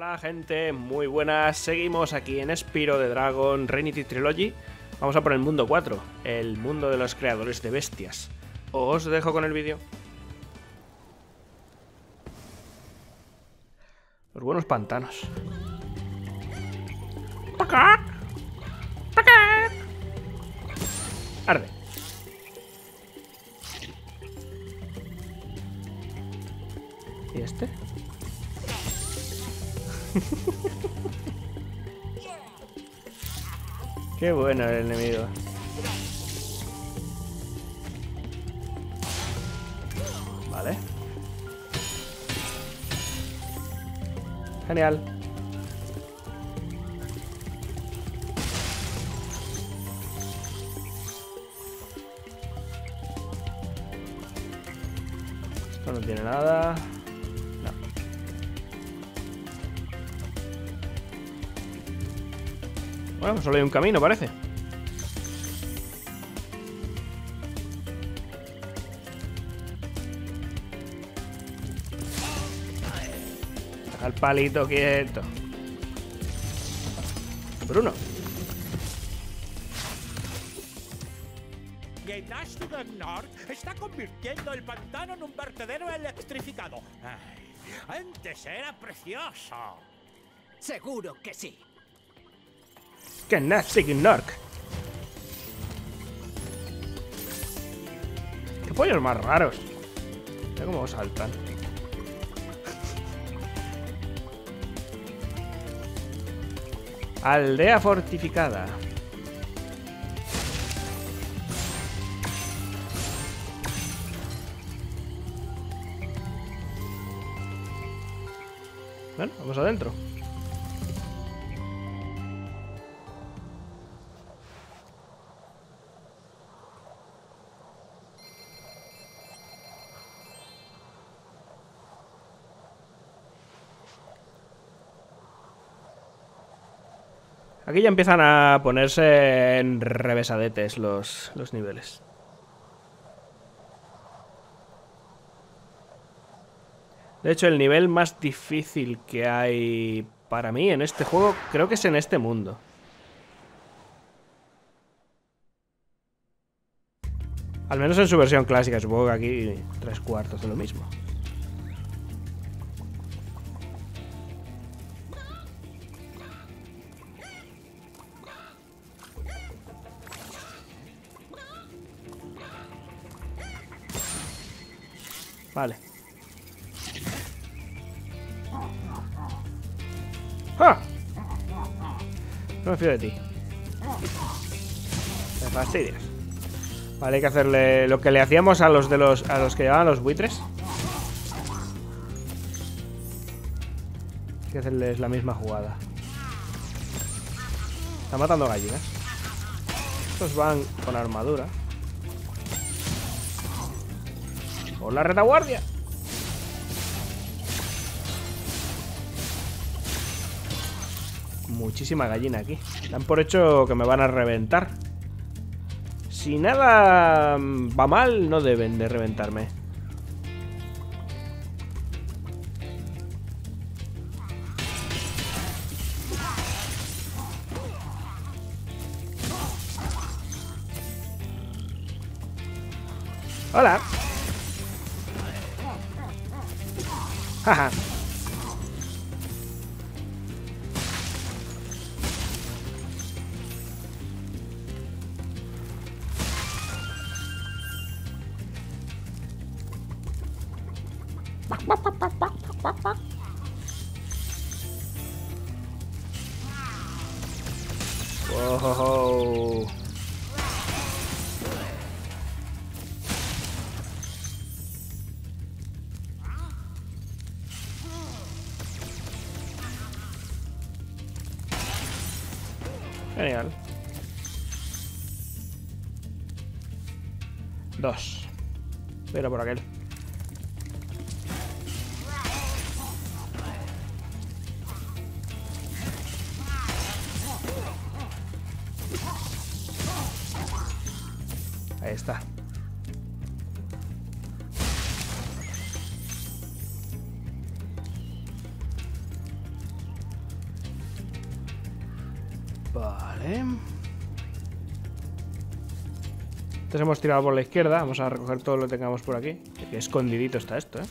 Hola gente, muy buenas, seguimos aquí en Spyro The Dragon, Reignited Trilogy. Vamos a por el mundo 4, el mundo de los creadores de bestias. Os dejo con el vídeo. Los buenos pantanos. Arde. ¿Y este? Qué bueno el enemigo. Vale. Genial. Esto no tiene nada. Bueno, solo hay un camino, parece. Deja el palito quieto. Bruno. Gnorcs está convirtiendo el pantano en un vertedero electrificado. Ay, antes era precioso. Seguro que sí. ¡Qué nasty Gnorc! ¡Qué pollos más raros! Mira cómo saltan. Aldea fortificada. Bueno, vamos adentro. Aquí ya empiezan a ponerse en revesadetes los niveles. De hecho, el nivel más difícil que hay para mí en este juego, creo que es en este mundo. Al menos en su versión clásica, supongo que aquí 3/4 de lo mismo. Vale. ¡Ah! No me fío de ti. Me fastidias. Vale, hay que hacerle lo que le hacíamos a los que llevaban los buitres. Hay que hacerles la misma jugada. Está matando gallinas. Estos van con armadura. ¡Por la retaguardia! Muchísima gallina aquí. Dan por hecho que me van a reventar. Si nada va mal, no deben de reventarme. ¡Hola! Jaja. Wow. Genial. 2. Pero por aquel. Ahí está. Vale. Entonces hemos tirado por la izquierda. Vamos a recoger todo lo que tengamos por aquí. Qué escondidito está esto, ¿eh?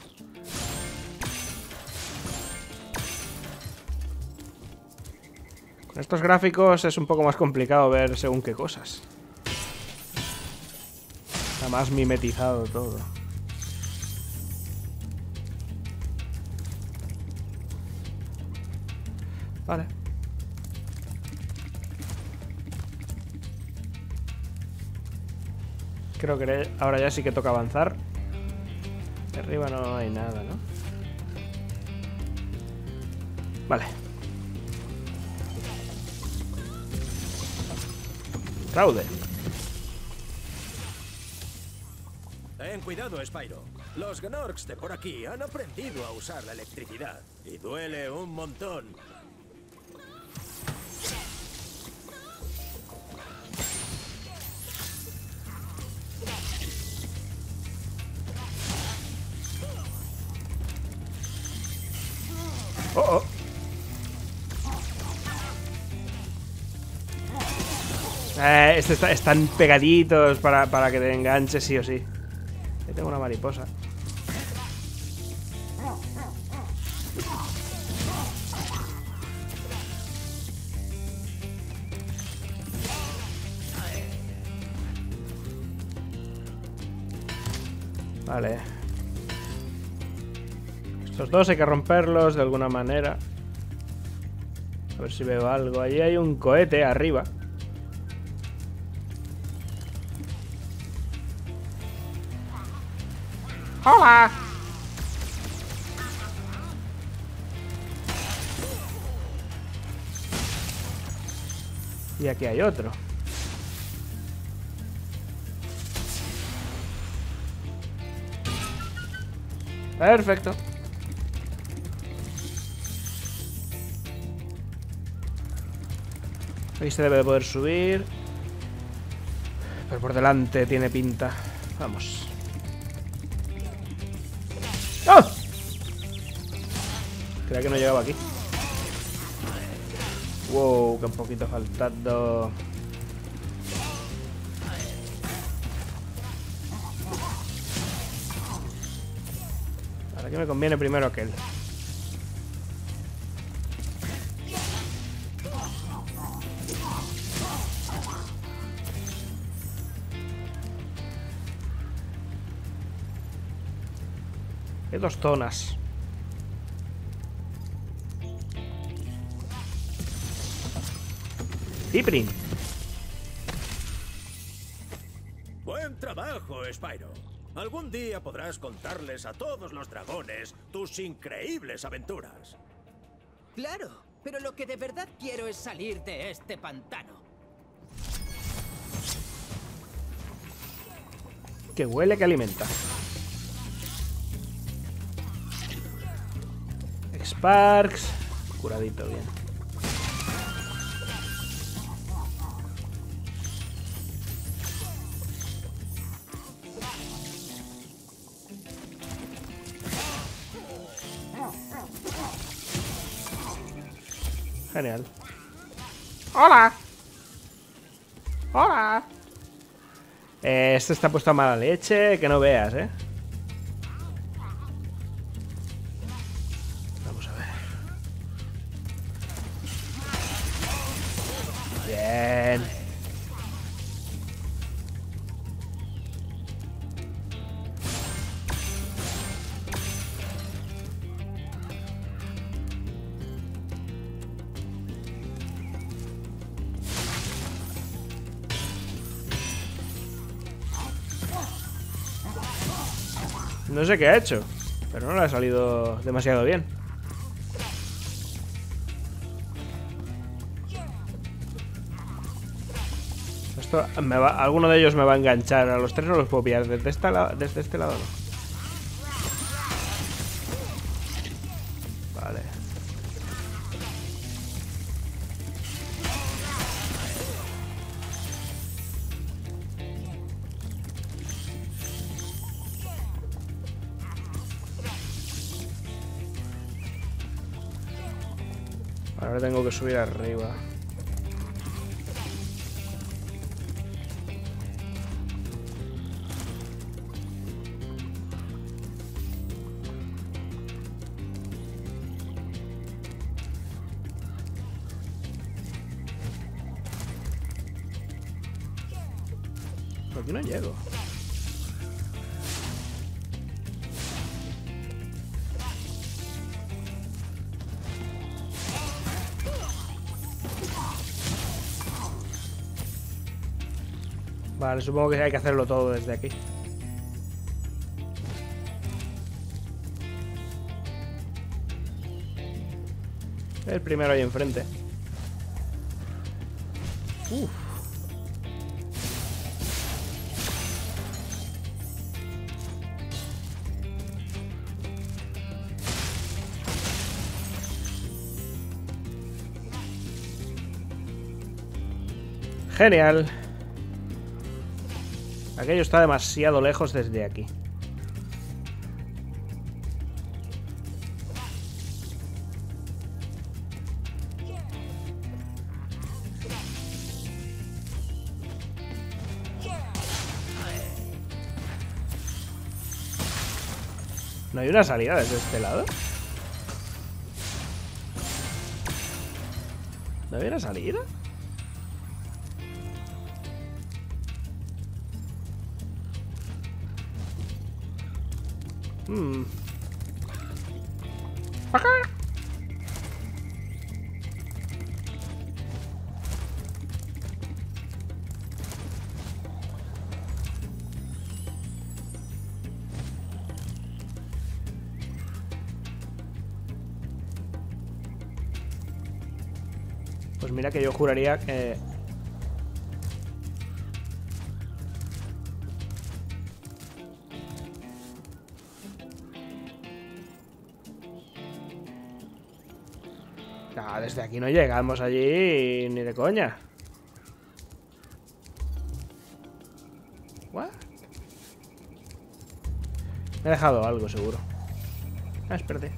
Con estos gráficos es un poco más complicado ver según qué cosas. Está más mimetizado todo. Vale. Creo que ahora ya sí que toca avanzar. De arriba no hay nada, ¿no? Vale. Fraude. Ten cuidado, Spyro. Los Gnorcs de por aquí han aprendido a usar la electricidad. Y duele un montón. Oh, oh. Están pegaditos para que te enganches sí o sí. Yo tengo una mariposa. Vale. Estos dos hay que romperlos de alguna manera. A ver si veo algo. Allí hay un cohete arriba. ¡Hola! Y aquí hay otro. Perfecto. Ahí se debe de poder subir. Pero por delante tiene pinta. Vamos. ¡Oh! Creía que no llegaba aquí. Wow, que un poquito ha faltado. Ahora que me conviene primero aquel. Hay dos zonas. Ciprin. Buen trabajo, Spyro. Algún día podrás contarles a todos los dragones tus increíbles aventuras. Claro, pero lo que de verdad quiero es salir de este pantano. Que huele, que alimenta. Sparks, curadito, bien. Genial. ¡Hola! ¡Hola! Este está puesto a mala leche, que no veas, ¿eh? No sé qué ha hecho, pero no le ha salido demasiado bien. Esto me va, alguno de ellos me va a enganchar. A los tres no los puedo pillar. Desde este lado no. Vale. Ahora tengo que subir arriba. Por aquí no llego. Vale, supongo que hay que hacerlo todo desde aquí. El primero ahí enfrente. Uf. Genial. Aquello está demasiado lejos desde aquí. ¿No hay una salida desde este lado? ¿No hay una salida? Acá. Pues mira que yo juraría que... Desde aquí no llegamos allí ni de coña. ¿What? Me he dejado algo seguro. Ah, espérate.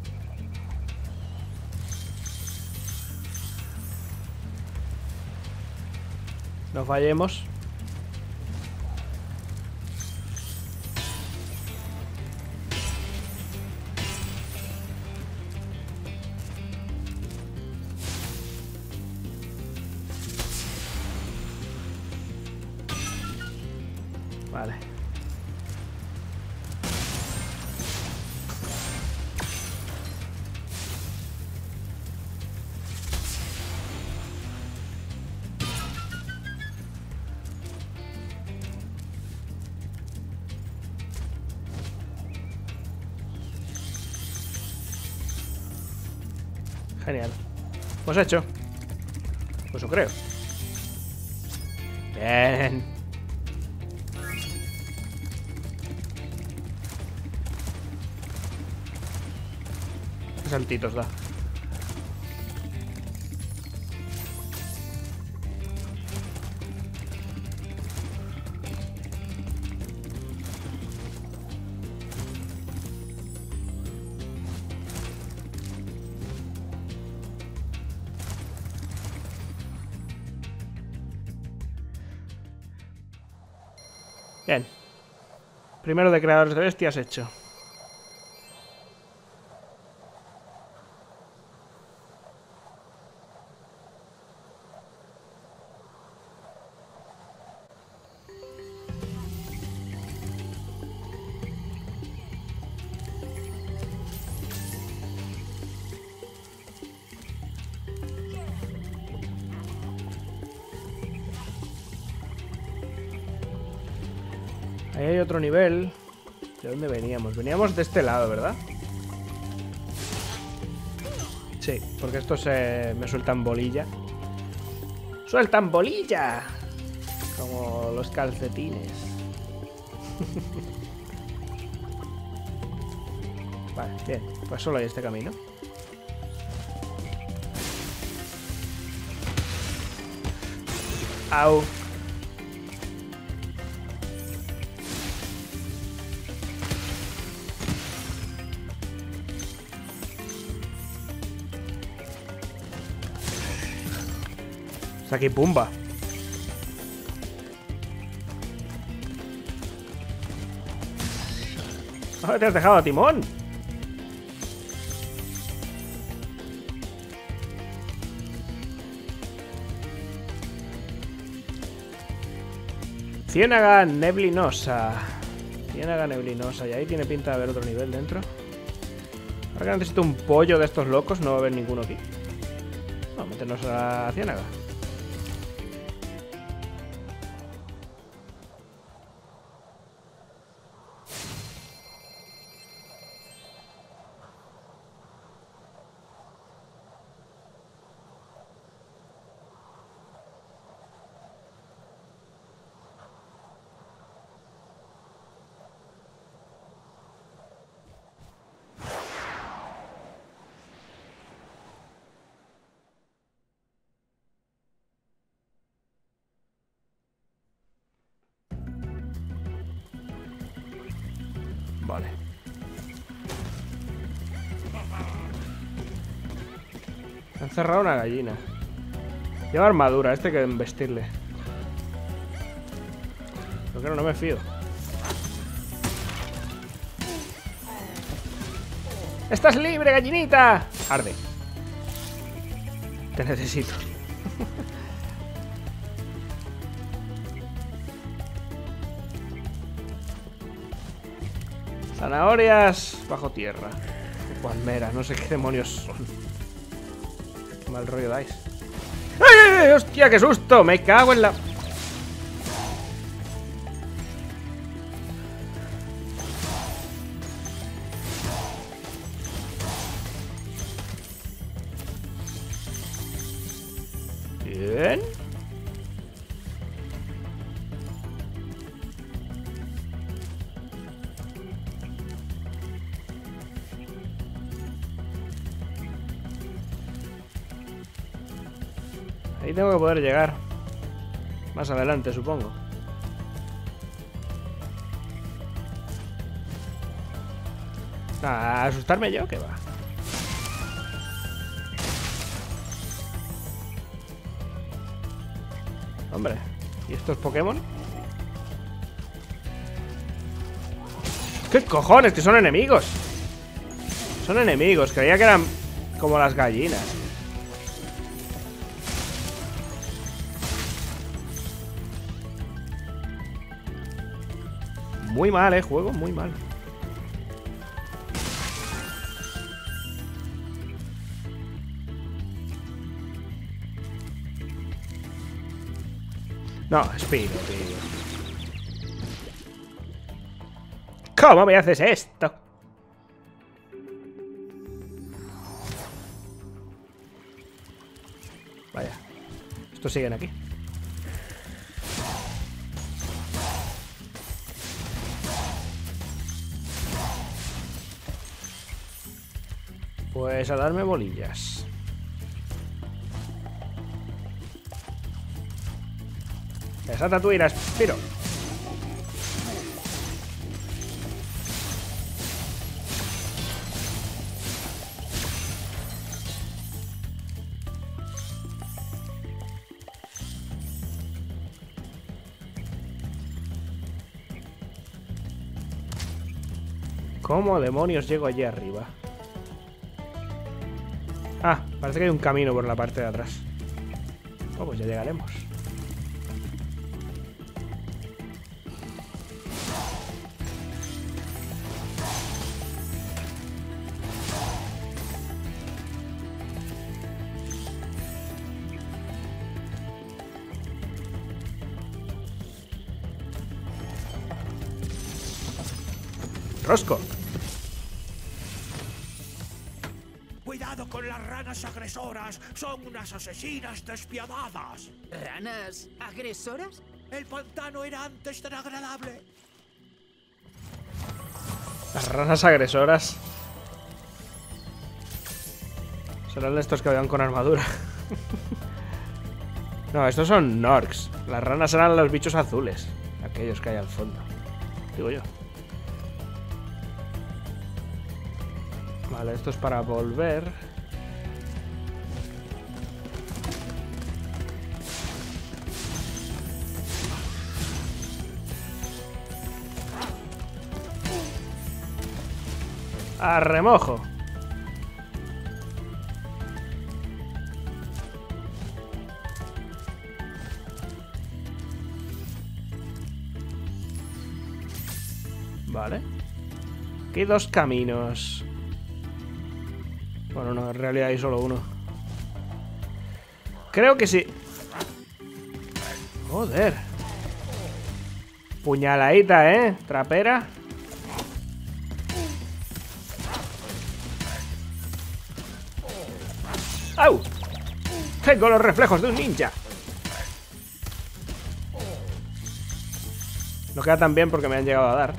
No fallemos. Vale. Genial. Pues hecho. Pues lo creo. Bien. Saltitos da. Bien. Primero de creadores de bestias hecho. Ahí hay otro nivel. ¿De dónde veníamos? Veníamos de este lado, ¿verdad? Sí, porque estos me sueltan bolilla. ¡Sueltan bolilla! Como los calcetines. Vale, bien. Pues solo hay este camino. Au. Aquí Pumba. ¡Ah, te has dejado a Timón! Ciénaga neblinosa. Ciénaga neblinosa. Y ahí tiene pinta de haber otro nivel dentro. Ahora que necesito un pollo de estos locos, no va a haber ninguno aquí. Vamos a meternos a la ciénaga. Vale. Han cerrado una gallina. Lleva armadura, este que vestirle. Pero claro, no me fío. ¡Estás libre, gallinita! Arde. Te necesito. Zanahorias bajo tierra. Palmeras, no sé qué demonios son. Qué mal rollo dais. ¡Ay, ay, hostia, qué susto! Me cago en la... Bien. Ahí tengo que poder llegar. Más adelante, supongo. ¿A asustarme yo? ¿Qué va? Hombre, ¿y estos Pokémon? ¿Qué cojones? Que son enemigos. Son enemigos. Creía que eran como las gallinas. Muy mal, juego, muy mal. No, Spyro, tío. ¿Cómo me haces esto? Vaya. Estos siguen aquí. Pues a darme bolillas. Desata tu ira, Spyro. ¿Cómo demonios llego allí arriba? Ah, parece que hay un camino por la parte de atrás. Oh, pues ya llegaremos. Rosco. Agresoras son unas asesinas despiadadas. ¿Ranas agresoras? El pantano era antes tan agradable. Las ranas agresoras serán estos que habían con armadura. No, estos son Gnorcs. Las ranas eran los bichos azules, aquellos que hay al fondo, digo yo. Vale, esto es para volver. A remojo. Vale. Aquí hay dos caminos. Bueno, no, en realidad hay solo uno. Creo que sí. Joder. Puñaladita, ¿eh? Trapera. ¡Au! Tengo los reflejos de un ninja. No queda tan bien porque me han llegado a dar.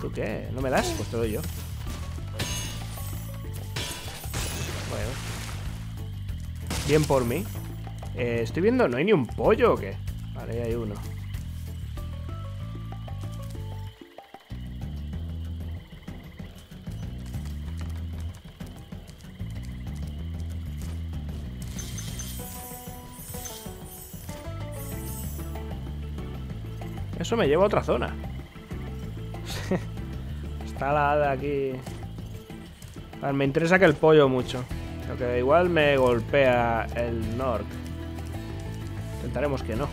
¿Tú qué? ¿No me das? Pues te doy yo. Bueno. Bien por mí. Estoy viendo, ¿no hay ni un pollo o qué? Vale, ahí hay uno. Eso me lleva a otra zona. Está la hada aquí. A ver, me interesa que el pollo mucho. Lo que igual me golpea el Gnorc. Intentaremos que no.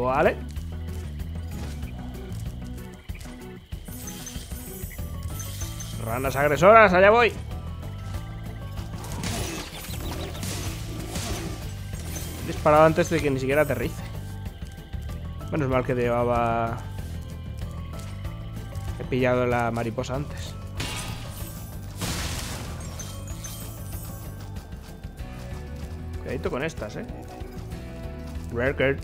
Vale. Ranas agresoras, allá voy. He disparado antes de que ni siquiera aterrice. Menos mal que llevaba... He pillado la mariposa antes. Cuidadito con estas, eh. Record.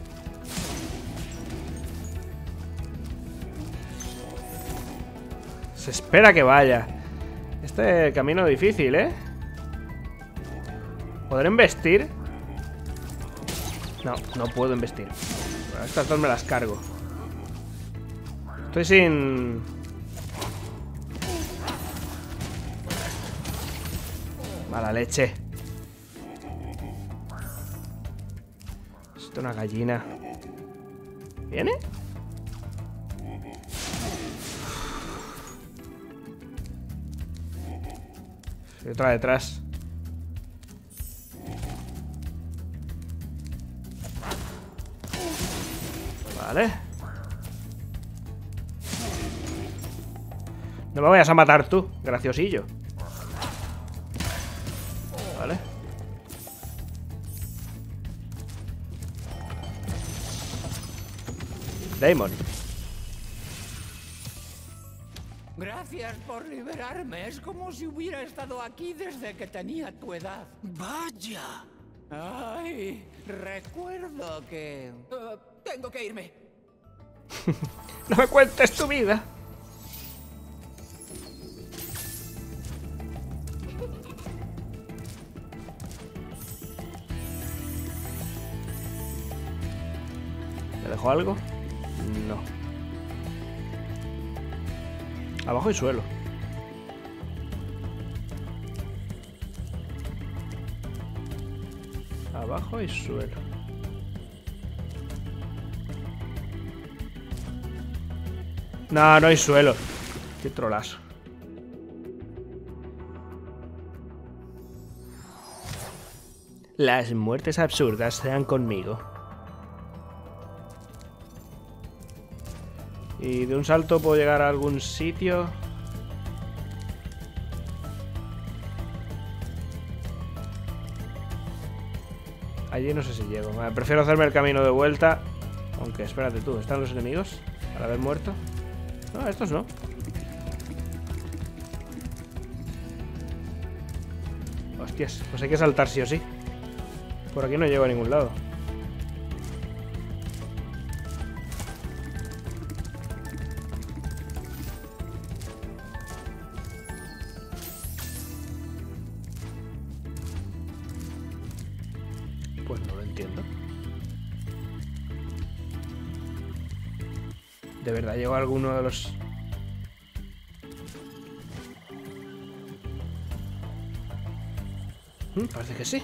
Se espera que vaya. Este camino difícil, ¿eh? ¿Podré embestir? No, no puedo embestir. Bueno, estas dos me las cargo. Estoy sin... Mala leche. Necesito una gallina. ¿Viene? Y otra detrás. Vale. No me vayas a matar tú, graciosillo. Vale. Damon. Gracias por liberarme. Es como si hubiera estado aquí desde que tenía tu edad. ¡Vaya! ¡Ay! Recuerdo que... tengo que irme. No me cuentes tu vida. ¿Me dejó algo? No. Abajo hay suelo. Abajo hay suelo. No, no hay suelo. Qué trolazo. Las muertes absurdas sean conmigo. Y de un salto puedo llegar a algún sitio. Allí no sé si llego. Vale, prefiero hacerme el camino de vuelta. Aunque, espérate tú, ¿están los enemigos? Al haber muerto. No, estos no. Hostias, pues hay que saltar sí o sí. Por aquí no llego a ningún lado. ¿De verdad llegó alguno de los...? Parece que sí.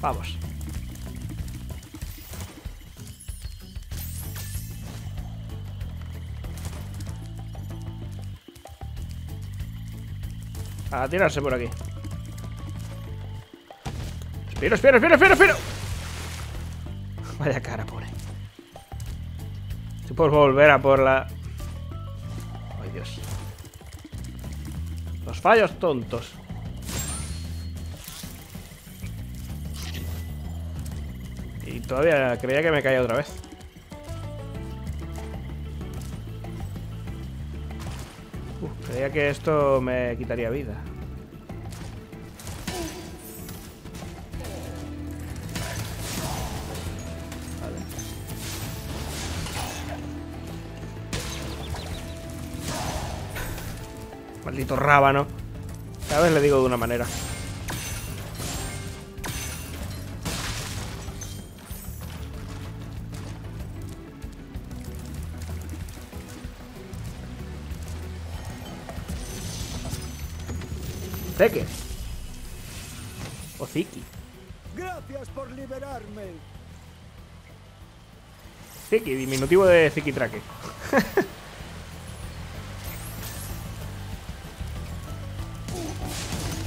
Vamos. A tirarse por aquí. Espero, espero, espero, espero, espero. Vaya cara, pobre. Si puedo volver a por la... Ay, Dios. Los fallos tontos. Y todavía creía que me caía otra vez. Creía que esto me quitaría vida. Vale. Maldito rábano. Cada vez le digo de una manera. Zeke. O Zikki. Gracias por liberarme. Zikki, diminutivo de Zikki Trak.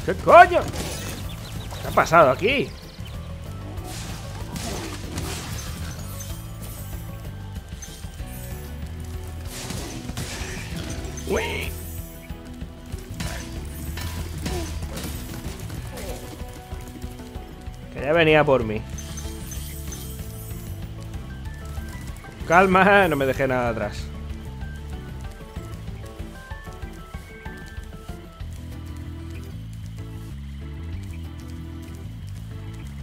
¿Qué coño? ¿Qué ha pasado aquí? Uy. Ya venía por mí. Con calma, no me dejé nada atrás.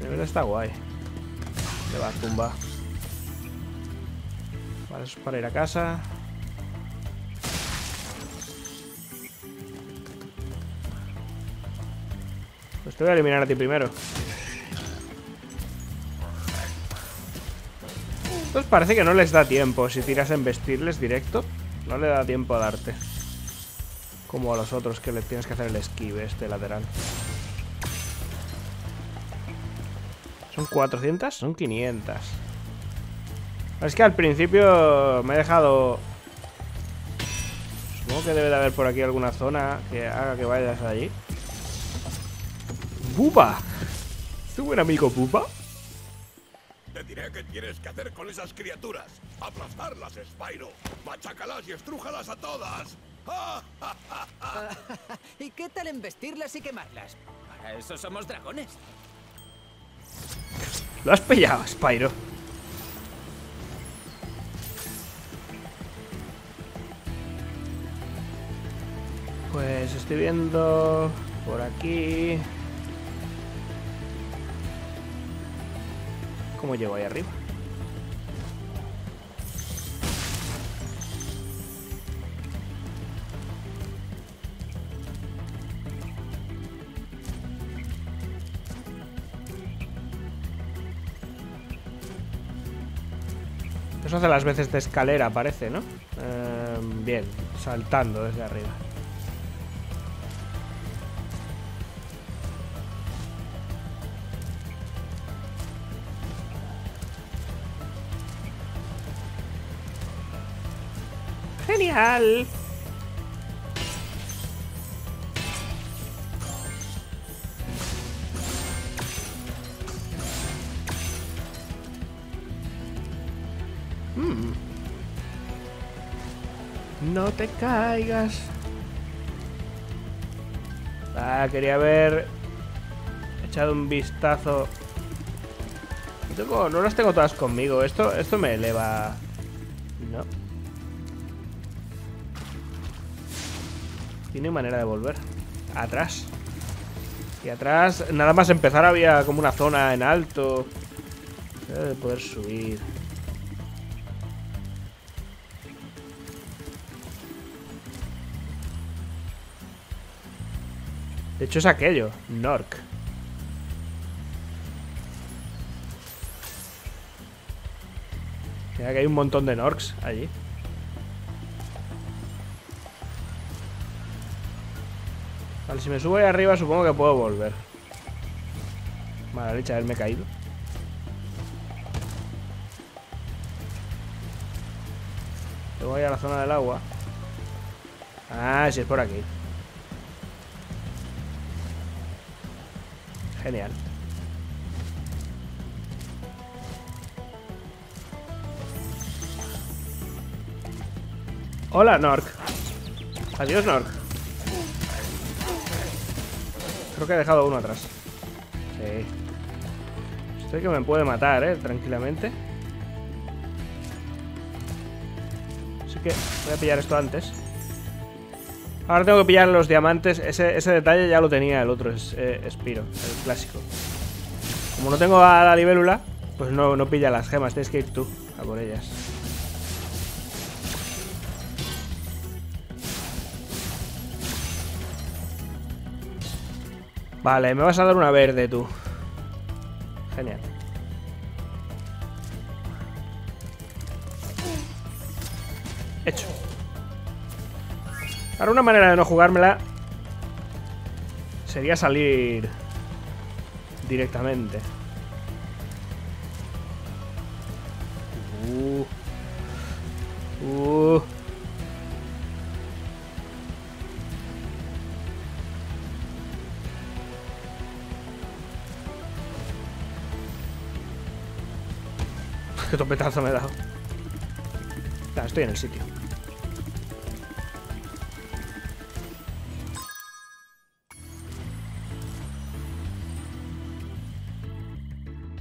De verdad está guay. Le va a tumbar. Vale, eso es para ir a casa. Pues te voy a eliminar a ti primero. Pues parece que no les da tiempo. Si tiras en vestirles directo, no le da tiempo a darte. Como a los otros que le tienes que hacer el esquive este lateral. ¿Son 400? Son 500. Es que al principio me he dejado... Supongo que debe de haber por aquí alguna zona que haga que vayas allí. ¡Pupa! ¿Tu buen amigo Pupa? Te diré qué tienes que hacer con esas criaturas. Aplastarlas, Spyro. Machácalas y estrújalas a todas. ¿Y qué tal embestirlas y quemarlas? Para eso somos dragones. Lo has pillado, Spyro. Pues estoy viendo por aquí... ¿Cómo llego ahí arriba? Eso hace las veces de escalera, parece, ¿no? Bien, saltando desde arriba. ¡Genial! No te caigas. Ah, quería haber echado un vistazo. No las tengo todas conmigo. Esto me eleva. No. Tiene manera de volver. Atrás. Y atrás, nada más empezar había como una zona en alto. Debe poder subir. De hecho es aquello. Gnorc. Mira que hay un montón de Gnorcs allí. Vale, si me subo ahí arriba supongo que puedo volver. Mala leche haberme caído. Tengo que ir a la zona del agua. Ah, sí, es por aquí. Genial. Hola, Gnorc. Adiós, Gnorc. Creo que he dejado uno atrás. Sí. Estoy que me puede matar, tranquilamente. Así que voy a pillar esto antes. Ahora tengo que pillar los diamantes. Ese detalle ya lo tenía el otro Spyro, el clásico. Como no tengo a la libélula, pues no pilla las gemas. Tienes que ir tú a por ellas. Vale, me vas a dar una verde tú. Genial. Hecho. Ahora una manera de no jugármela sería salir directamente. Qué topetazo me he dado. Claro, estoy en el sitio.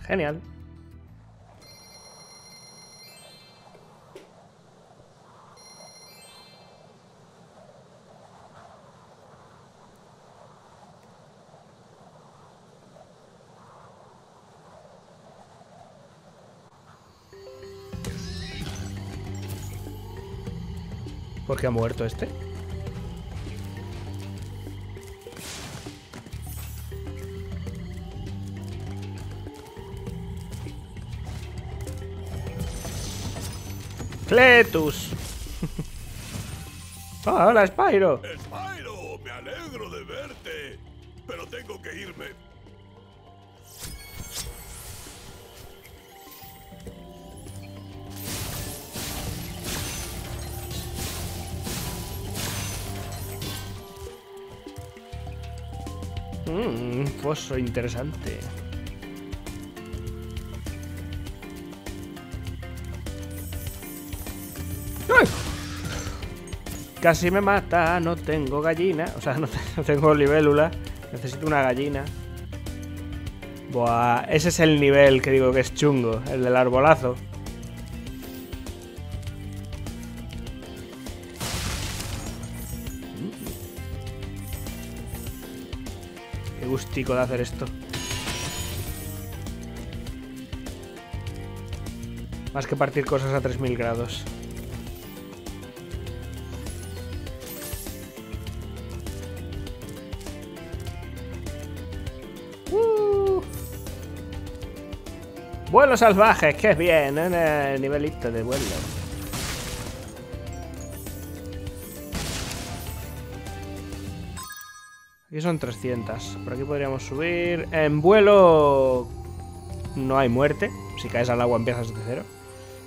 Genial. ¿Por qué ha muerto este? ¡Cletus! ¡Oh, hola, Spyro! ¡Spyro! ¡Me alegro de verte! Pero tengo que irme. Un foso interesante. ¡Ay! Casi me mata, no tengo gallina. O sea, no tengo libélula. Necesito una gallina. Buah, ese es el nivel que digo que es chungo. El del arbolazo. Gustico de hacer esto. Más que partir cosas a 3000 grados. Vuelo salvaje, que es bien, ¿eh? El nivelito de vuelo. Aquí son 300. Por aquí podríamos subir. En vuelo no hay muerte. Si caes al agua empiezas de cero.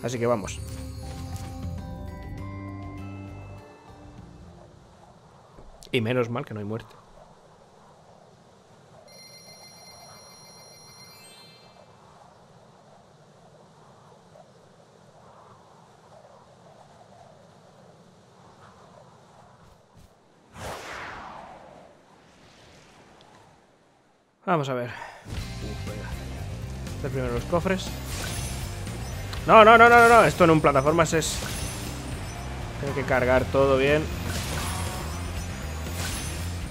Así que vamos. Y menos mal que no hay muerte. Vamos a ver. Hacer primero los cofres. No. Esto en un plataformas es... Tengo que cargar todo bien.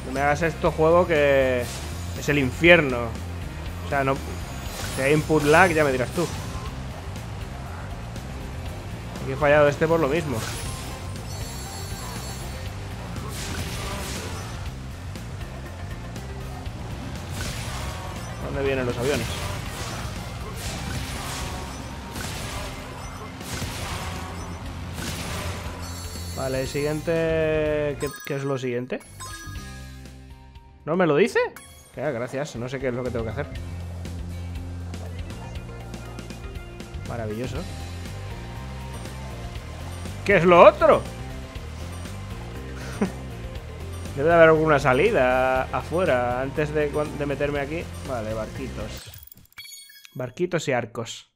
No me hagas esto, juego, que... Es el infierno. O sea, no... Si hay input lag, ya me dirás tú. Aquí he fallado este por lo mismo. ¿Dónde vienen los aviones? Vale, siguiente... ¿Qué es lo siguiente? ¿No me lo dice? Gracias, no sé qué es lo que tengo que hacer. Maravilloso. ¿Qué es lo otro? Debe de haber alguna salida afuera antes de meterme aquí. Vale, barquitos. Barquitos y arcos.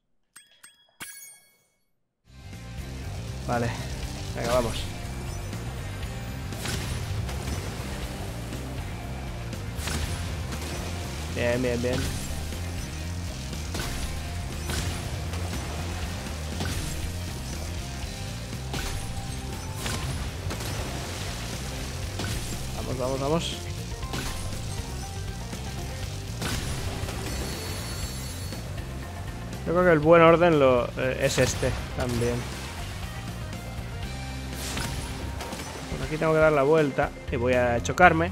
Vale. Venga, vamos. Bien, bien, bien. Vamos, vamos, vamos. Yo creo que el buen orden es este también. Por aquí tengo que dar la vuelta y voy a chocarme.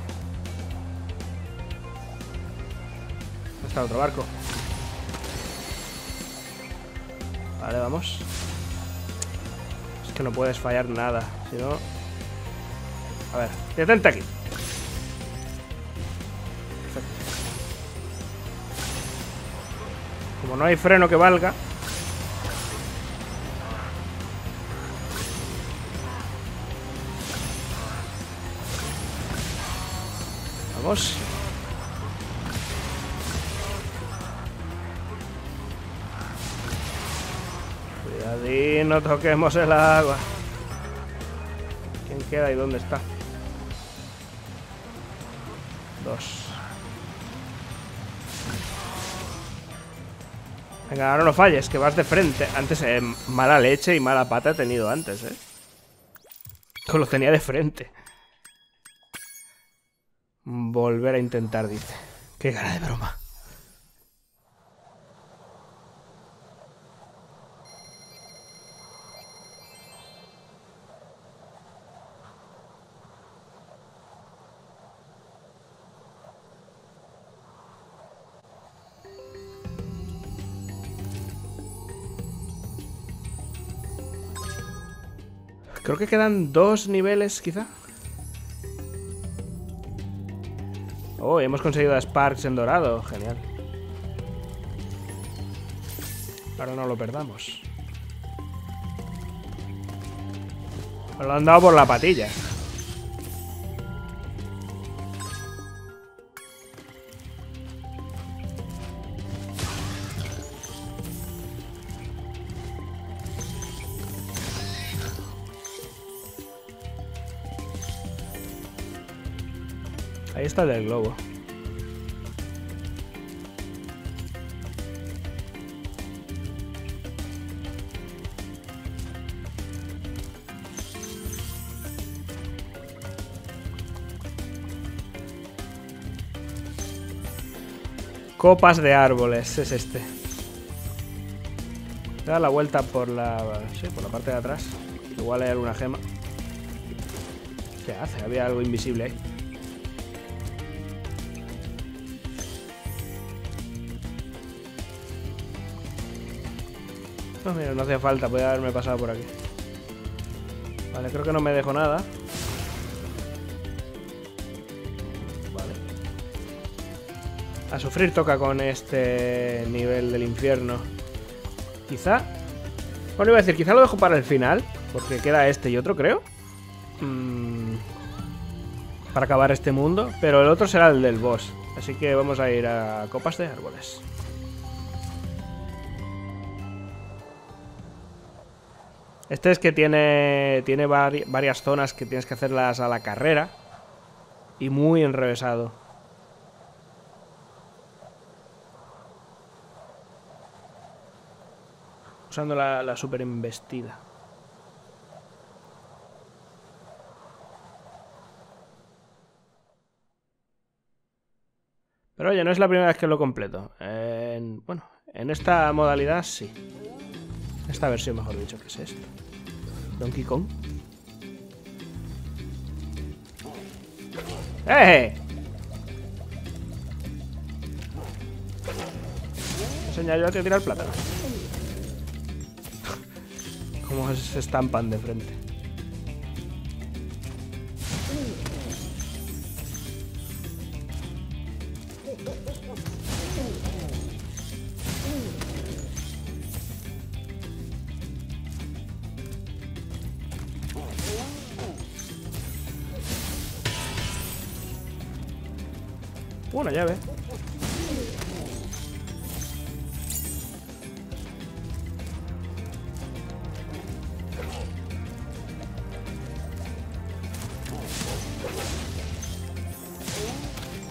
Está otro barco. Vale, vamos. Es que no puedes fallar nada, si no... A ver, detente aquí. Perfecto. Como no hay freno que valga. Vamos. Y no toquemos el agua. ¿Quién queda y dónde está? Dos. Venga, ahora no falles, que vas de frente. Antes mala leche y mala pata he tenido antes, ¿eh? Pues lo tenía de frente. Volver a intentar, dice. Qué gana de broma. Creo que quedan 2 niveles, quizá. Oh, y hemos conseguido a Sparks en dorado. Genial. Ahora no lo perdamos. Nos lo han dado por la patilla. Ahí está del globo. Copas de árboles, es este. Da la vuelta por la... Sí, por la parte de atrás. Igual hay alguna gema. ¿Qué hace? Había algo invisible ahí. No, mira, no hacía falta, podía haberme pasado por aquí. Vale, creo que no me dejo nada. Vale. A sufrir toca con este nivel del infierno. Quizá... Bueno, iba a decir, quizá lo dejo para el final, porque queda este y otro, creo. Para acabar este mundo, pero el otro será el del boss. Así que vamos a ir a copas de árboles. Este es que tiene varias zonas que tienes que hacerlas a la carrera. Y muy enrevesado. Usando la super embestida. Pero oye, no es la primera vez que lo completo. Bueno, en esta modalidad sí. Esta versión, mejor dicho, ¿qué es esto? Donkey Kong. ¡Eh! Enseña yo a tirar plátano. Como se estampan de frente. Una llave.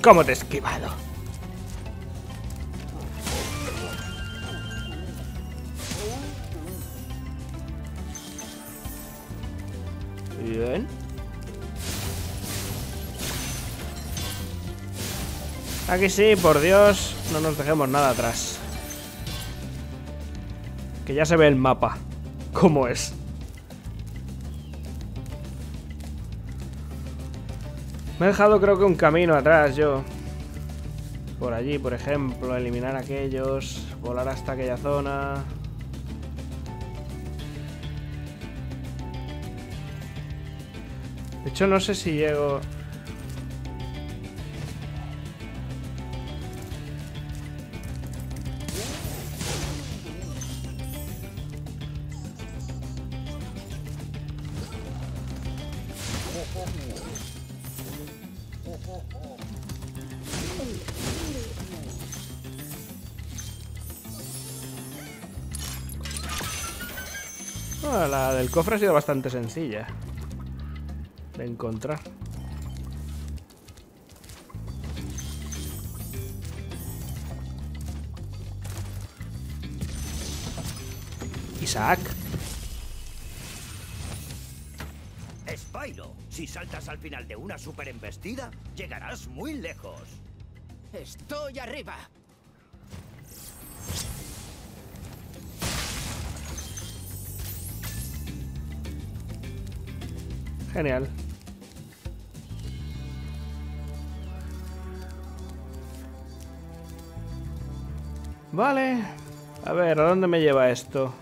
¿Cómo te he esquivado? Bien. Aquí sí, por Dios, no nos dejemos nada atrás. Que ya se ve el mapa. ¿Cómo es? Me he dejado creo que un camino atrás yo. Por allí, por ejemplo, eliminar aquellos, volar hasta aquella zona. De hecho, no sé si llego... Bueno, la del cofre ha sido bastante sencilla de encontrar. Isaac. Spyro, si saltas al final de una super embestida, llegarás muy lejos. Estoy arriba. Genial. Vale. A ver, ¿a dónde me lleva esto?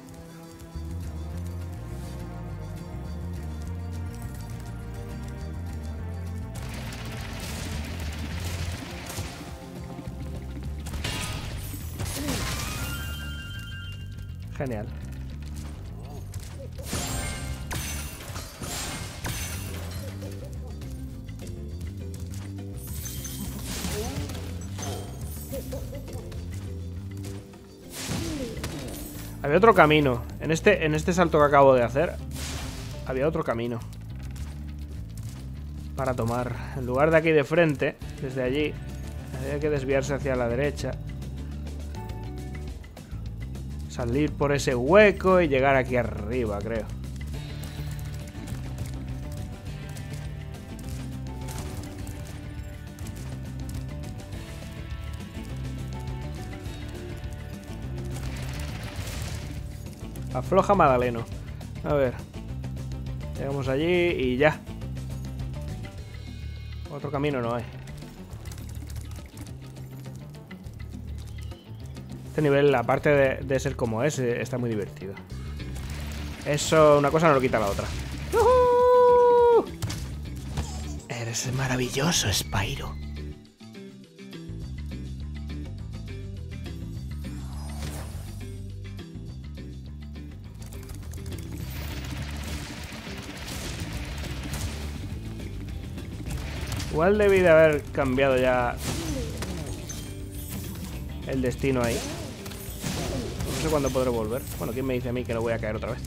Genial. Había otro camino. En este salto que acabo de hacer, había otro camino para tomar. En lugar de aquí de frente, desde allí, había que desviarse hacia la derecha. Salir por ese hueco y llegar aquí arriba, creo. Afloja Madaleno. A ver. Llegamos allí y ya. Otro camino no hay. Este nivel, aparte de ser como es, está muy divertido. Eso, una cosa no lo quita la otra. ¡Yuhu! Eres maravilloso, Spyro. Igual debí de haber cambiado ya el destino ahí. No sé cuándo podré volver. Bueno, ¿quién me dice a mí que no voy a caer otra vez?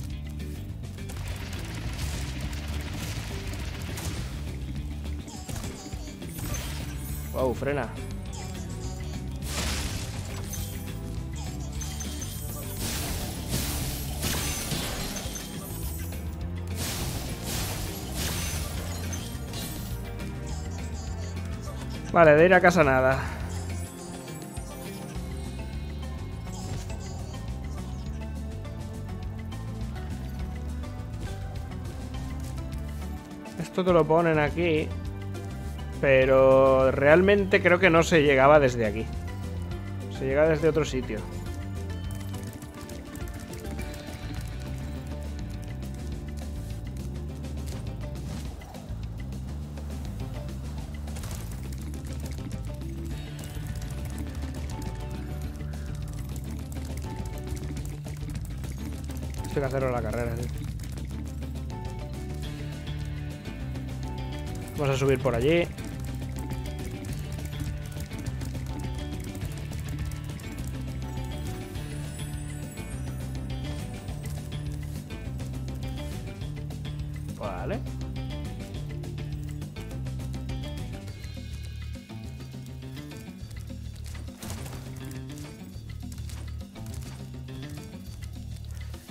Wow, frena. Vale, de ir a casa nada. Esto te lo ponen aquí, pero realmente creo que no se llegaba desde aquí. Se llega desde otro sitio. Que hacerlo en la carrera, ¿sí? Vamos a subir por allí. Vale.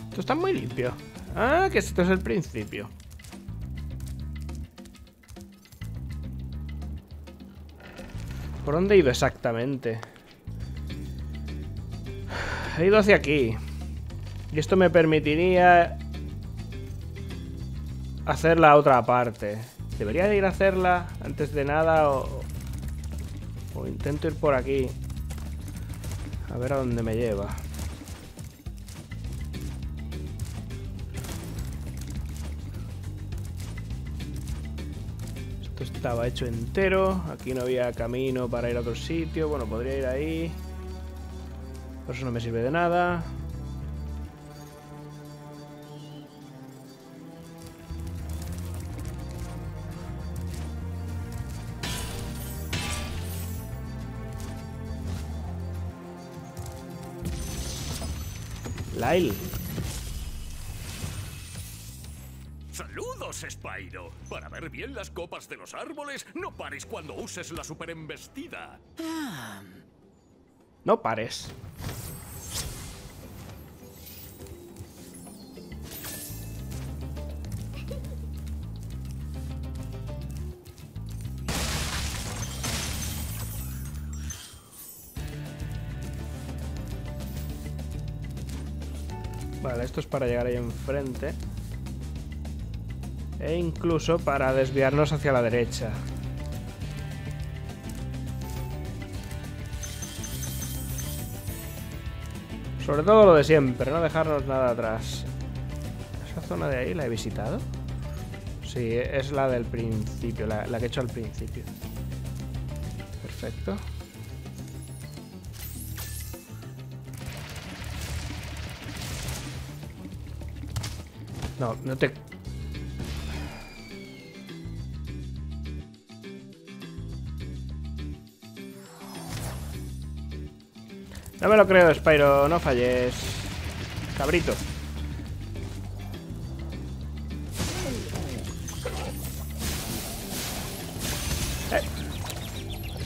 Esto está muy limpio. Ah, que esto es el principio. ¿Por dónde he ido exactamente? He ido hacia aquí. Y esto me permitiría hacer la otra parte. ¿Debería de ir a hacerla antes de nada o intento ir por aquí? A ver a dónde me lleva. Esto estaba hecho entero. Aquí no había camino para ir a otro sitio. Bueno, podría ir ahí. Por eso no me sirve de nada. Lyle. Saludos, Spyro. Para ver bien las copas de los árboles, no pares cuando uses la superembestida. No pares. Vale, esto es para llegar ahí enfrente. E incluso para desviarnos hacia la derecha. Sobre todo lo de siempre, no dejarnos nada atrás. ¿Esa zona de ahí la he visitado? Sí, es la del principio, la que he hecho al principio. Perfecto. No, no te... No me lo creo, Spyro, no falles. Cabrito.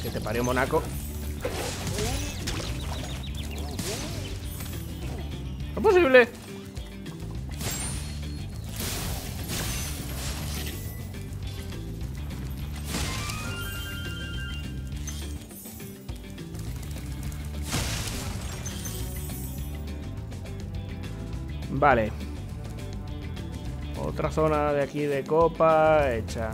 Que te parió, monaco. ¿Es posible? Vale. Otra zona de aquí de copa hecha.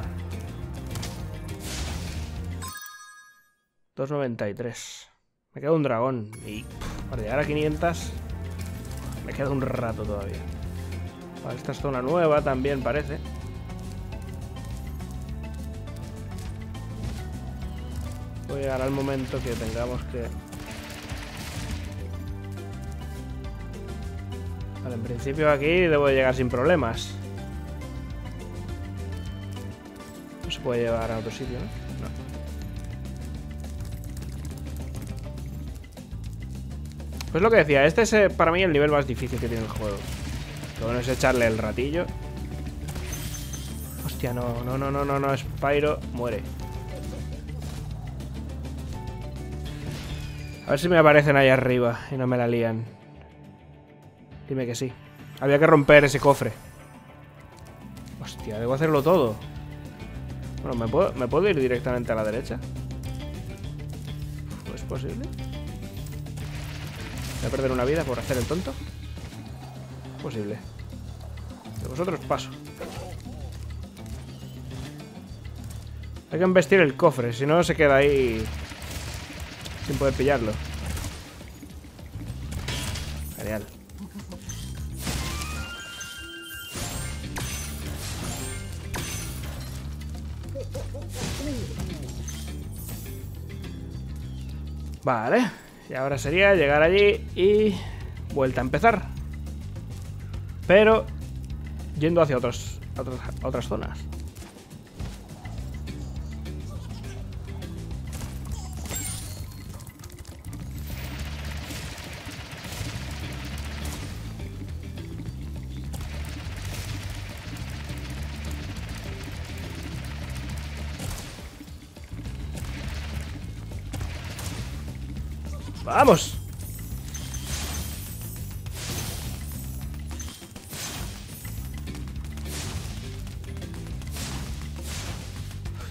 293. Me queda un dragón. Y para llegar a 500 me queda un rato todavía. Vale, esta es zona nueva también parece. Voy a llegar al momento que tengamos que... Vale, en principio aquí debo de llegar sin problemas. No se puede llevar a otro sitio, ¿no? No. Pues lo que decía, este es para mí el nivel más difícil que tiene el juego. Lo bueno es echarle el ratillo. Hostia, no, Spyro muere. A ver si me aparecen ahí arriba y no me la lían. Dime que sí. Había que romper ese cofre. Hostia, debo hacerlo todo. Bueno, ¿me puedo ir directamente a la derecha? ¿Es posible? ¿Voy a perder una vida por hacer el tonto? Posible. De vosotros paso. Hay que embestir el cofre, si no se queda ahí sin poder pillarlo. Genial. Vale, y ahora sería llegar allí y vuelta a empezar. Pero yendo hacia otras zonas. ¡Vamos!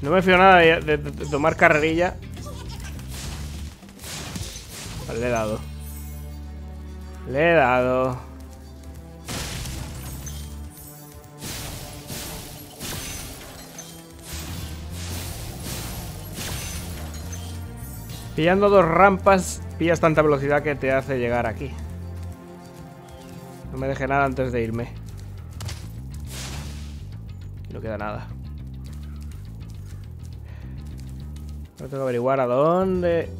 No me fío nada de tomar carrerilla. Vale, le he dado. Le he dado. Pillando dos rampas, pillas tanta velocidad que te hace llegar aquí. No me deje nada antes de irme. No queda nada. Ahora tengo que averiguar a dónde...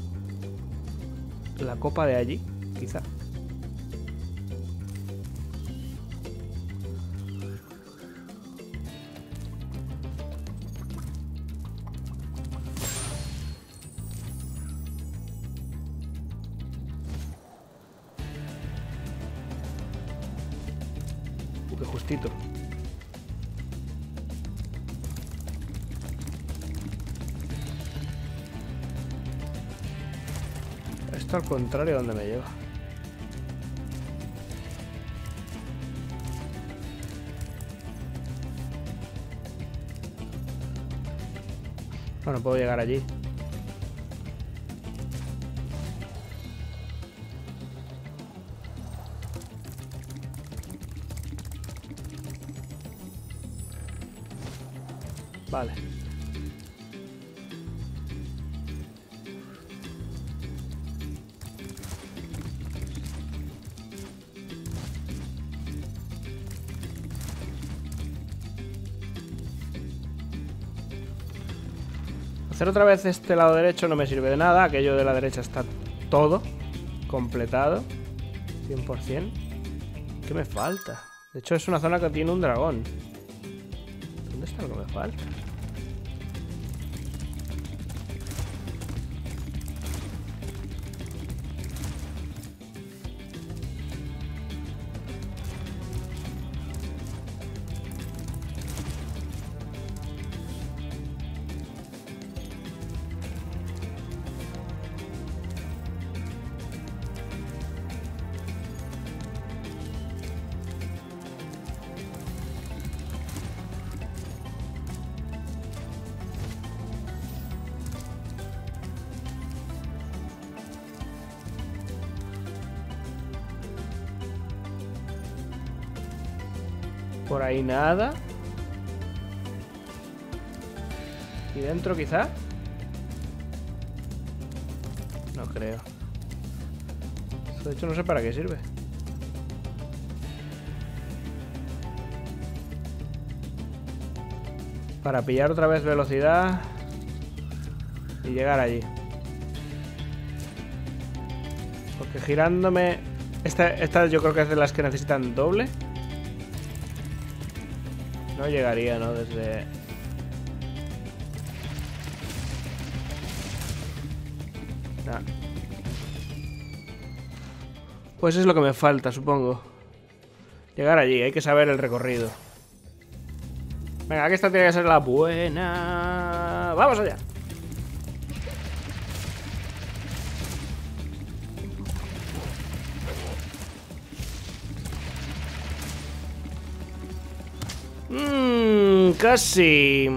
La copa de allí, quizá. Qué justito. Al contrario, ¿dónde me lleva? No, no puedo llegar allí. Vale. Hacer otra vez este lado derecho no me sirve de nada. Aquello de la derecha está todo completado 100%. ¿Qué me falta? De hecho es una zona que tiene un dragón. ¿Dónde está lo que me falta? Por ahí nada. ¿Y dentro quizá? No creo. De hecho no sé para qué sirve. Para pillar otra vez velocidad y llegar allí. Porque girándome... Esta yo creo que es de las que necesitan doble. No llegaría, ¿no? Desde... Nah. Pues es lo que me falta, supongo. Llegar allí, hay que saber el recorrido. Venga, que esta tiene que ser la buena. ¡Vamos allá! Casi.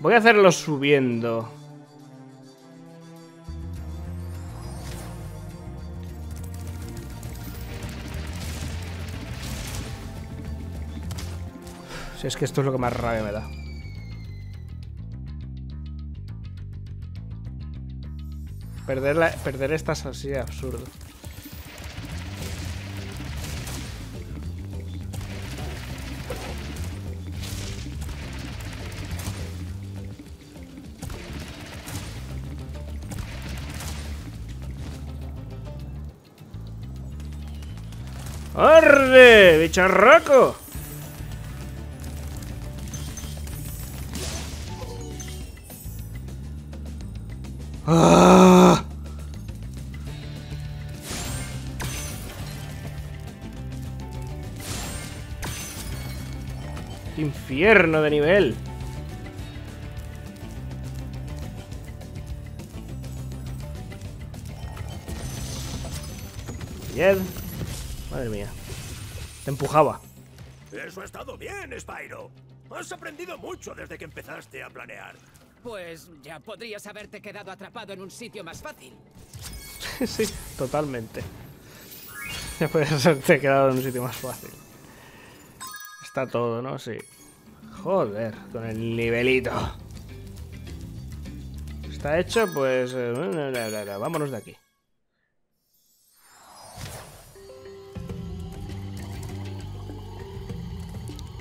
Voy a hacerlo subiendo. Si es que esto es lo que más rabia me da. Perder estas así es absurdo. ¡Arde, bicharraco! ¡Ah! ¡Infierno de nivel! Jed. Madre mía. Te empujaba. Eso ha estado bien, Spyro. Has aprendido mucho desde que empezaste a planear. Pues ya podrías haberte quedado atrapado en un sitio más fácil. Sí, totalmente. Ya podrías haberte quedado en un sitio más fácil. Está todo, ¿no? Sí. Joder, con el nivelito. Está hecho, pues... vámonos de aquí.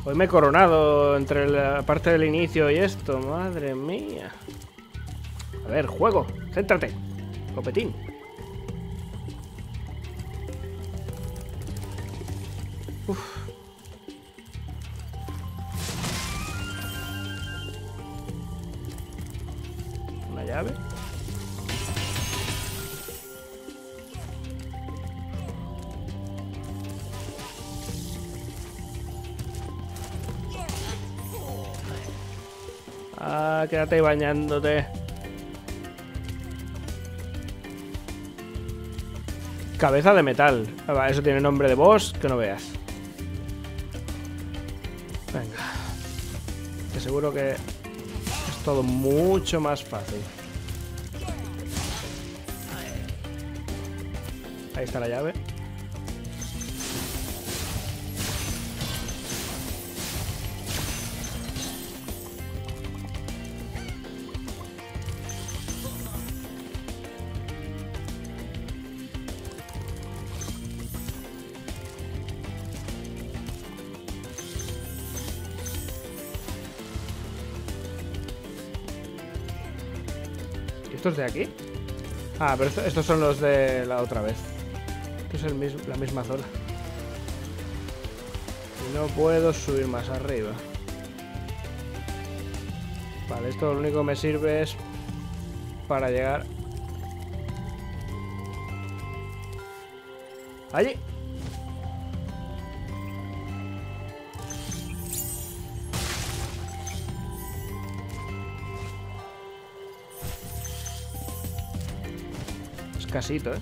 Hoy me he coronado entre la parte del inicio y esto. Madre mía. A ver, juego. Céntrate. Copetín. Uf. Una llave. Ah, quédate ahí bañándote. Cabeza de metal. Eso tiene nombre de boss, que no veas. Venga. Que seguro que es todo mucho más fácil. Ahí está la llave. ¿Estos de aquí? Ah, pero estos son los de la otra vez. Esto es la misma zona. Y no puedo subir más arriba. Vale, esto lo único que me sirve es para llegar allí. Casito, ¿eh?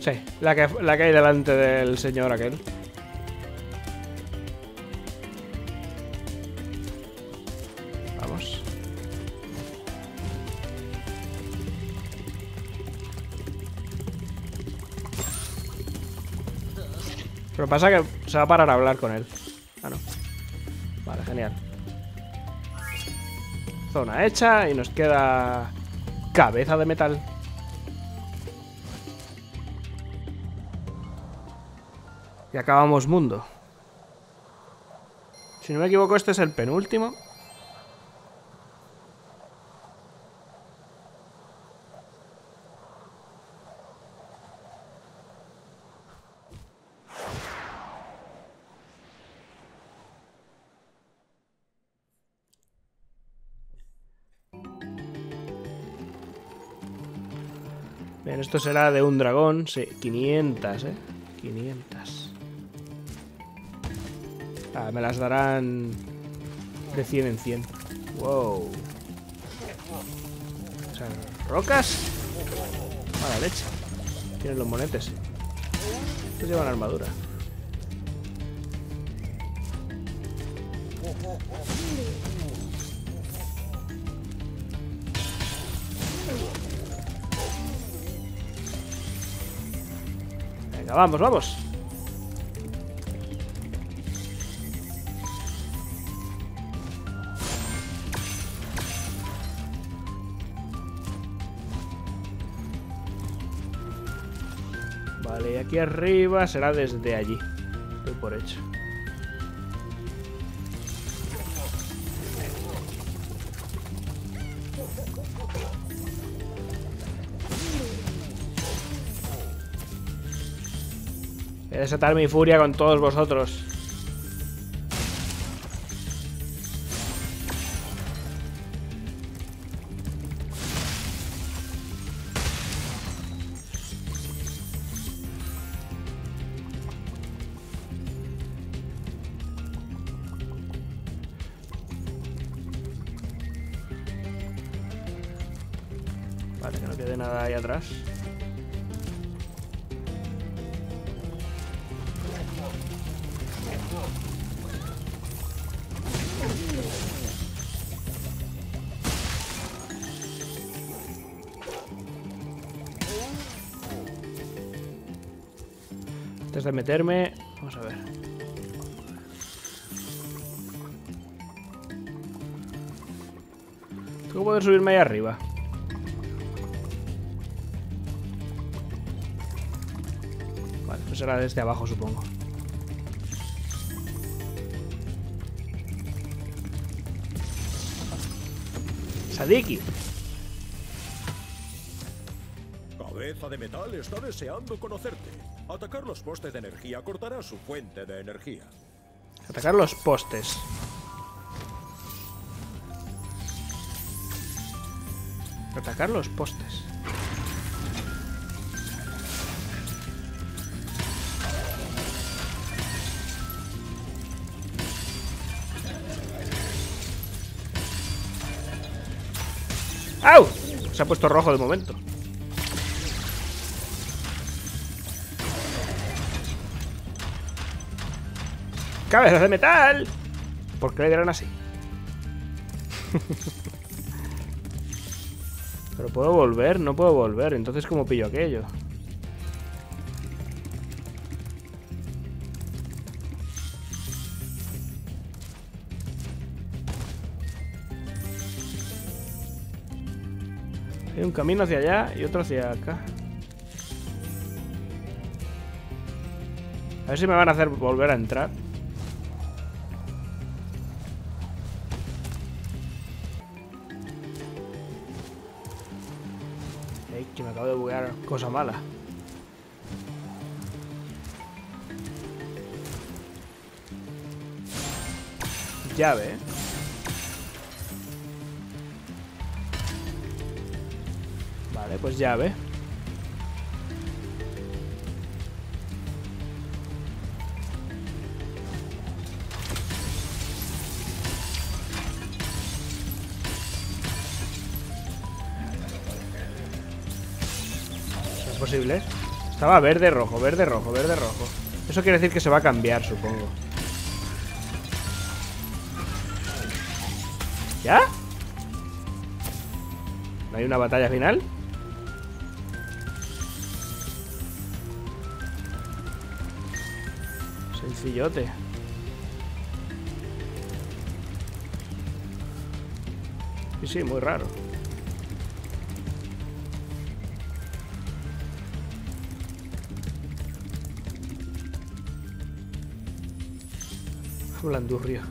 Sí, la que hay delante del señor aquel. Lo que pasa es que se va a parar a hablar con él. Ah, no. Vale, genial. Zona hecha y nos queda... cabeza de metal. Y acabamos mundo. Si no me equivoco, este es el penúltimo. Bien, esto será de un dragón. Sí, 500, 500. Ah, me las darán de 100 en 100. Wow. O sea, rocas. Mala leche. Tienen los monetes. Estos llevan armadura. Vamos, vamos. Vale, y aquí arriba será desde allí. Estoy por hecho. Voy a desatar mi furia con todos vosotros. Vale, que no quede nada ahí atrás. Antes de meterme, vamos a ver. ¿Tengo que poder subirme ahí arriba? Vale, pues será desde abajo, supongo. ¡Sadiki! Cabeza de metal está deseando conocerte. Atacar los postes de energía cortará su fuente de energía. Atacar los postes. Atacar los postes. ¡Au! Se ha puesto rojo de momento. ¡Cabezas de metal! ¿Por qué le dieron así? ¿Pero puedo volver? No puedo volver. Entonces, ¿cómo pillo aquello? Hay un camino hacia allá y otro hacia acá. A ver si me van a hacer volver a entrar. Ey, que me acabo de buguear, cosa mala. Llave, ¿eh? Vale, pues llave. Posible. Estaba verde, rojo, verde, rojo, verde, rojo. Eso quiere decir que se va a cambiar, supongo. ¿Ya? ¿No hay una batalla final? Sencillote. Y sí, muy raro. Blandurrio.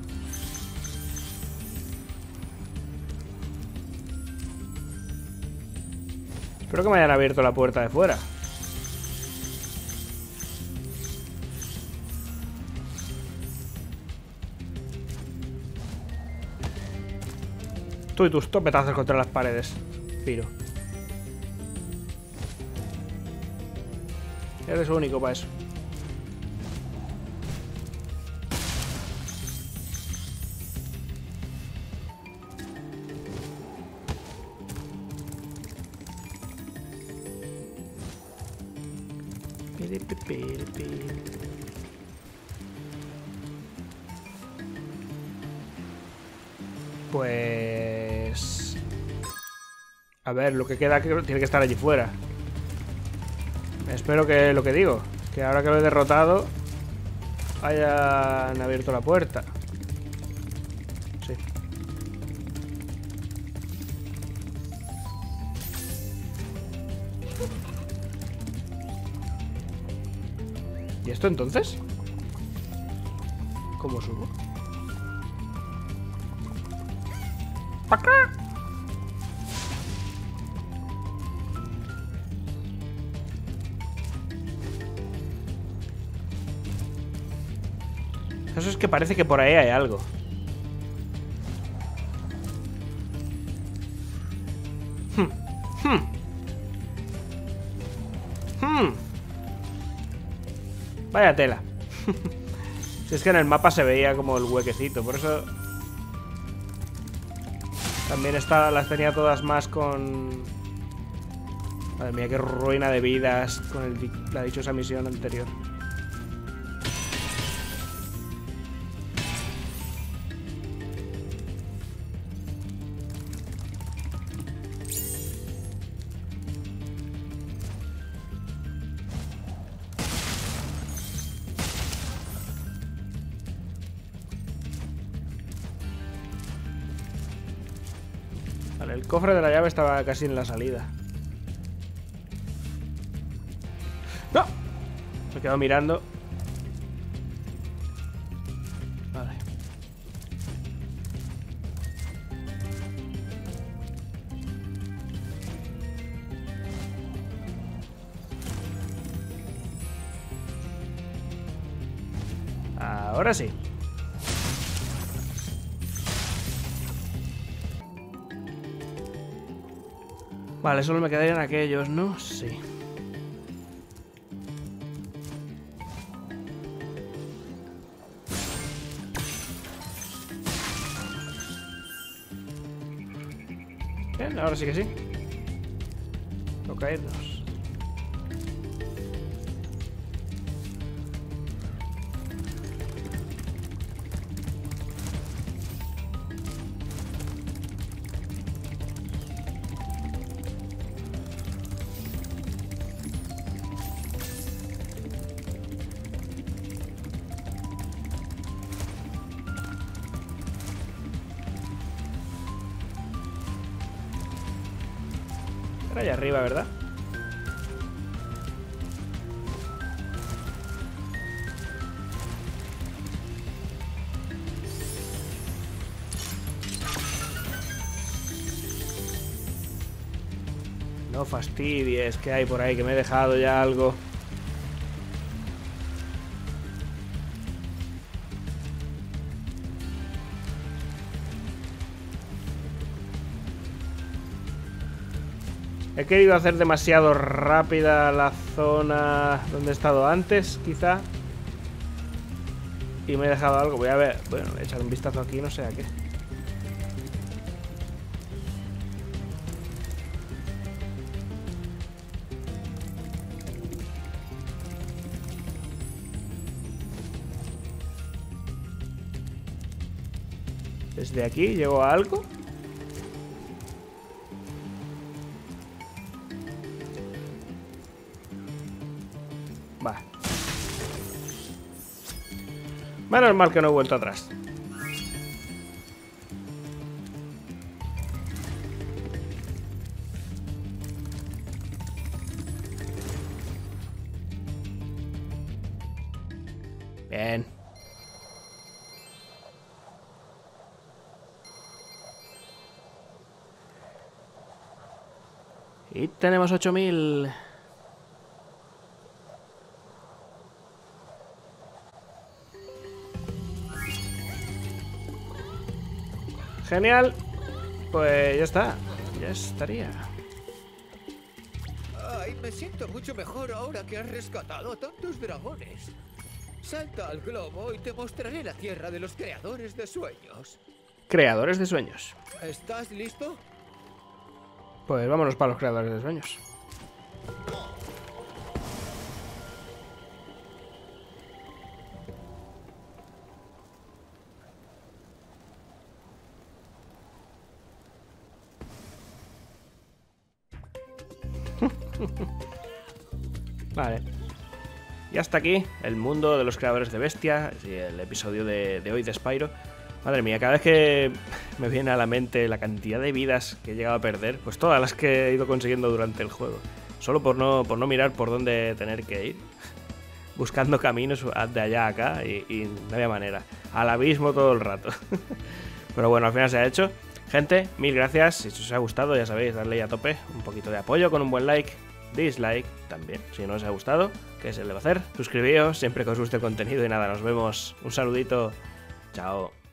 Espero que me hayan abierto la puerta de fuera. Tú y tus topetazos contra las paredes, Piro. Eres único para eso. Pues... a ver, lo que queda tiene que estar allí fuera. Espero que lo que digo, que ahora que lo he derrotado hayan abierto la puerta. Sí. ¿Y esto entonces? ¿Cómo subo? ¡Pa' acá! Eso es que parece que por ahí hay algo. Vaya tela. Si es que en el mapa se veía como el huequecito, por eso también las tenía todas más con Madre mía, qué ruina de vidas con la dichosa misión anterior. Vale, el cofre de la llave estaba casi en la salida. ¡No! Me quedo mirando. Vale. Ahora sí. Vale, solo me quedarían aquellos, ¿no? Sí. Bien, ahora sí que sí. Toca irnos. Allá arriba, ¿verdad? No fastidies, que hay por ahí, que me he dejado ya algo. He querido hacer demasiado rápida la zona donde he estado antes, quizá. Y me he dejado algo. Voy a ver. Bueno, voy a echar un vistazo aquí, no sé a qué. Desde aquí llego a algo. Menos mal que no he vuelto atrás. Bien. Y tenemos 8000. Genial, pues ya está, ya estaría. Ay, me siento mucho mejor ahora que has rescatado a tantos dragones. Salta al globo y te mostraré la tierra de los creadores de sueños. Creadores de sueños. ¿Estás listo? Pues vámonos para los creadores de sueños. Vale. Y hasta aquí el mundo de los creadores de bestia y el episodio de hoy de Spyro. Madre mía, cada vez que me viene a la mente la cantidad de vidas que he llegado a perder, pues todas las que he ido consiguiendo durante el juego, solo por no mirar por dónde tener que ir, buscando caminos de allá a acá y no había manera, al abismo todo el rato. Pero bueno, al final se ha hecho. Gente, mil gracias. Si os ha gustado, ya sabéis, darle a tope, un poquito de apoyo con un buen like, dislike también. Si no os ha gustado, ¿qué se le va a hacer? Suscribíos siempre que os guste el contenido y nada, nos vemos. Un saludito. Chao.